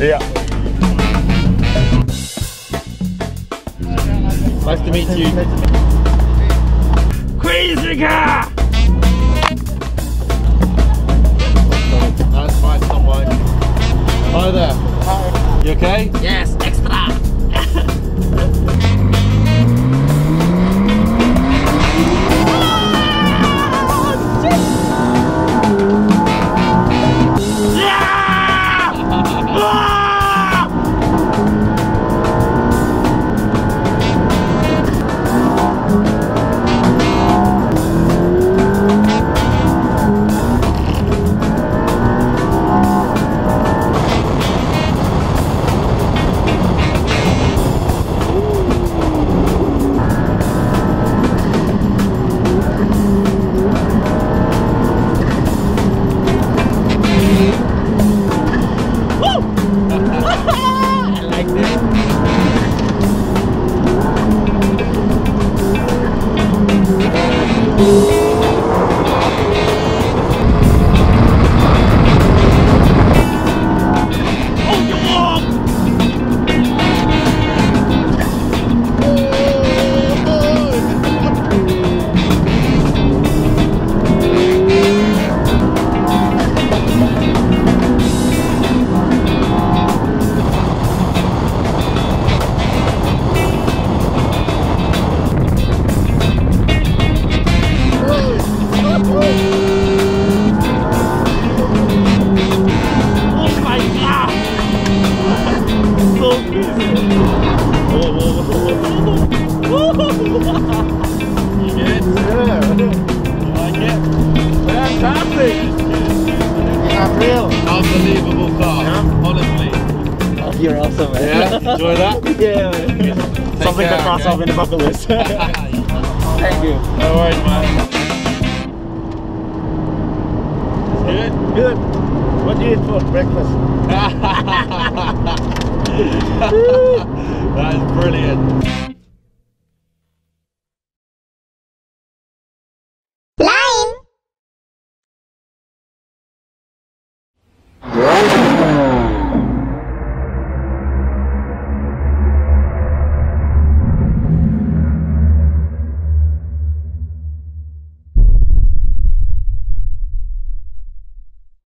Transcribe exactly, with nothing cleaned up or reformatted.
Yeah. Nice to meet you. Queensryche! That's my someone. Hi there. Hi. You okay? Yes, extra! Unbelievable car, yeah. Honestly. Oh, you're awesome, man. Yeah, enjoy that? Yeah, man. Something care, to cross okay. off in the bucket list. Thank you. No worries, man. Good? Good. What do you eat for breakfast? That is brilliant.